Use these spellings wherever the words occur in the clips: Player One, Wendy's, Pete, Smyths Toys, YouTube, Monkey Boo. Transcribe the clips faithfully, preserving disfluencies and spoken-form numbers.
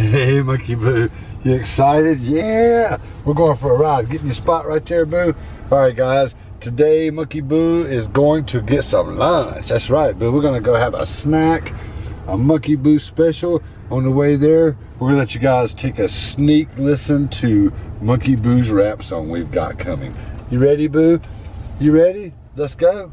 Hey, Monkey Boo, you excited? Yeah, we're going for a ride. Getting your spot right there, Boo. All right, guys, today Monkey Boo is going to get some lunch. That's right, Boo. We're gonna go have a snack, a Monkey Boo special. On the way there, we're gonna let you guys take a sneak listen to Monkey Boo's rap song we've got coming. You ready, Boo? You ready? Let's go.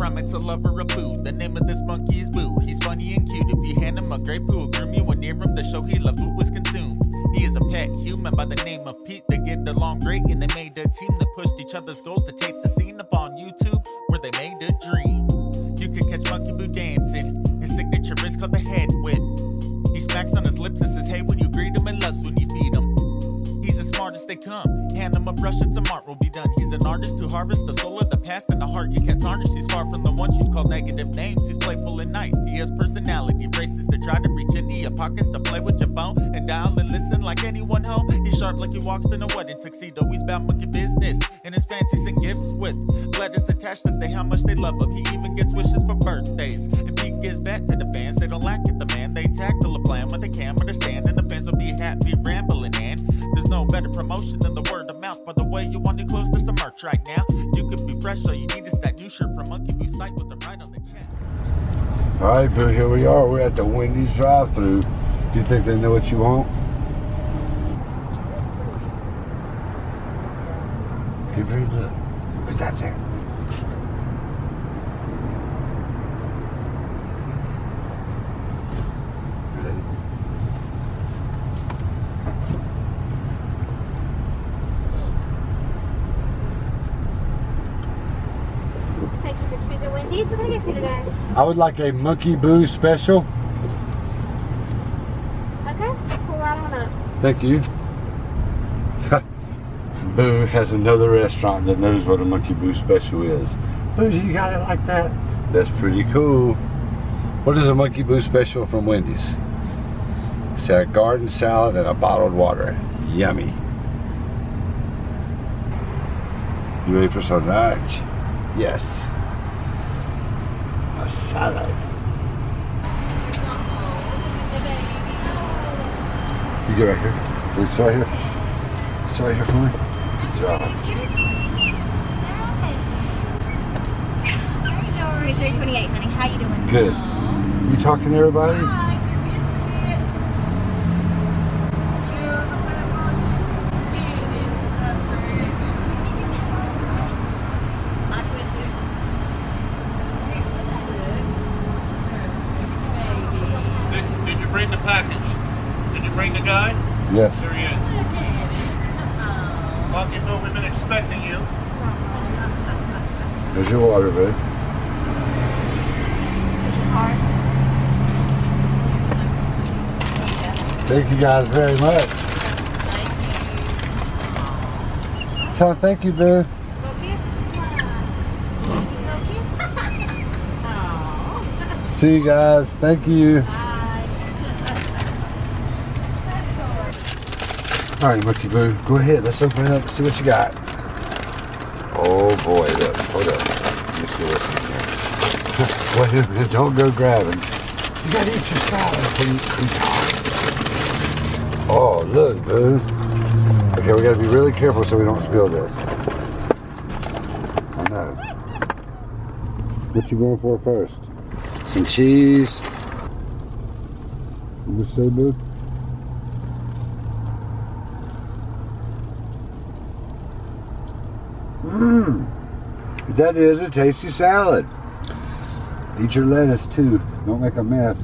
Promise a lover of food. The name of this monkey is Boo. He's funny and cute. If you hand him a grape, he will groom you. When near him, the show he loved food was consumed. He is a pet human by the name of Pete. They get along great and they made a team that pushed each other's goals to take the scene up on YouTube, where they made a dream. You can catch Monkey Boo dancing. His signature is called the head whip. He smacks on his lips and says, hey, when you greet him, and loves when you feed him. He's as smart as they come. Hand him a brush and some art will be done. He's an artist to harvest the soul of the past and the heart you can't tarnish. He's far from the ones you'd call negative names. He's playful and nice. He has personality. Races to try to reach into your pockets, to play with your phone and dial and listen like anyone home. He's sharp like he walks in a wedding tuxedo. He's about monkey business and his fancies and gifts with letters attached to say how much they love him. He even gets wishes for birthdays. And Pete gives back to the fans. They don't lack it. The man they tackle a plan with a camera to stand, and the fans will be happy rambling. And there's no better promotion than the word of mouth. By the way, you want your clothes, there's some merch right now. You could be fresh, all you need is that new shirt from Monkey Boo site with the right on the chat. All right, Boo, here we are. We're at the Wendy's drive through. Do you think they know what you want? Hey, Boo, look. What's that there? Wendy's, what can I get for you today? I would like a Monkey Boo special. Okay, cool, right on up. Thank you. Boo has another restaurant that knows what a Monkey Boo special is. Boo, you got it like that? That's pretty cool. What is a Monkey Boo special from Wendy's? It's a garden salad and a bottled water. Yummy. You ready for some lunch? Yes. A salad. You get right here. Please, it's right here. It's right here for me. Good job. three twenty-eight, honey. How you doing? Good. You talking to everybody? Bring the package. Did you bring the guy? Yes. There he is. Monkey Boo, we've been expecting you. There's your water, babe. There's your car. Thank you guys very much. Thank you. Tell her thank you, Boo. See you guys. Thank you. All right, Monkey Boo, go ahead. Let's open it up and see what you got. Oh boy, look, hold up. Let me see what's in here. Don't go grabbing. You gotta eat your salad before you eat. Oh, look, Boo. Okay, we gotta be really careful so we don't spill this. I know. What you going for first? Some cheese. What you say, Boo? Mmm, that is a tasty salad. Eat your lettuce too, don't make a mess.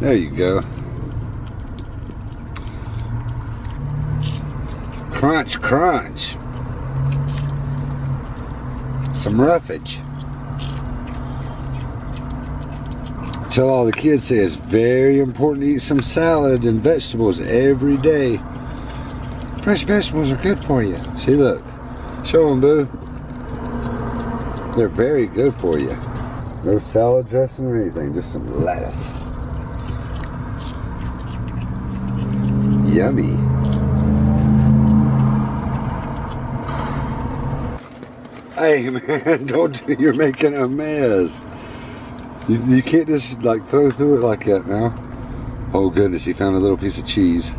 There you go. Crunch, crunch. Some roughage. Tell all the kids, say it's very important to eat some salad and vegetables every day. Fresh vegetables are good for you. See, look. Show them, Boo. They're very good for you. No salad dressing or anything, just some lettuce. Yummy. Hey man, don't do, you're making a mess. You, you can't just like throw through it like that now. Oh goodness, he found a little piece of cheese.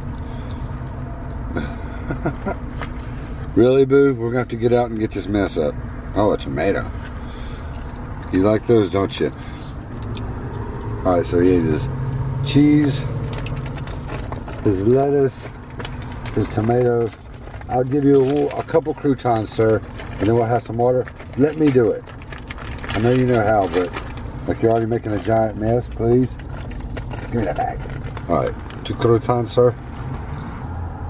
Really, Boo? We're gonna have to get out and get this mess up. Oh, a tomato. You like those, don't you? Alright, so he ate his cheese, his lettuce, his tomatoes. I'll give you a, a couple croutons, sir, and then we'll have some water. Let me do it. I know you know how, but like you're already making a giant mess, please. Give me that bag. Alright, two croutons, sir.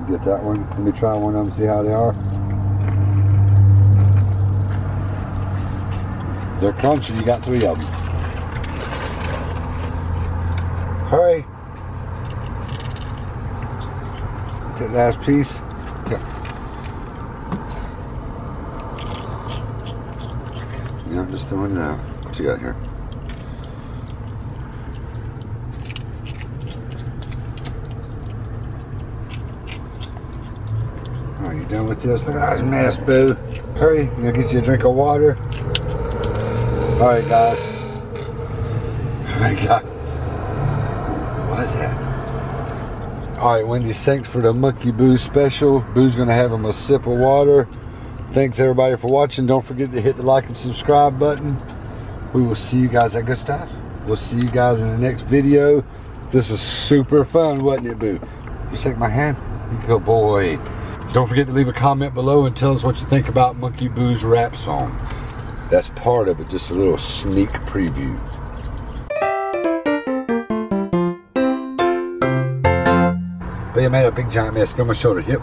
Get that one. Let me try one of them, see how they are. They're crunchy, you got three of them. Hurry! That last piece. Yeah. Yeah, I'm just doing now. What you got here? Alright, you done with this? Look at that mess, Boo. Hurry, I'm gonna get you a drink of water. Alright guys. Alright guys. What is that? Alright Wendy's, thanks for the Monkey Boo special. Boo's gonna have him a sip of water. Thanks everybody for watching. Don't forget to hit the like and subscribe button. We will see you guys at good stuff. We'll see you guys in the next video. This was super fun, wasn't it, Boo? You shake my hand? Good boy. Don't forget to leave a comment below and tell us what you think about Monkey Boo's rap song. That's part of it, just a little sneak preview. But I made a big giant mess on my shoulder. Yep.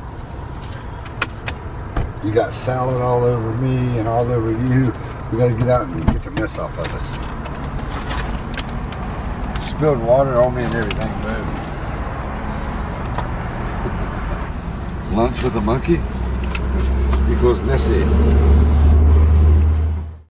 You got salad all over me and all over you. We gotta get out and get the mess off of us. Spilled water on me and everything, baby. Lunch with a monkey equals messy.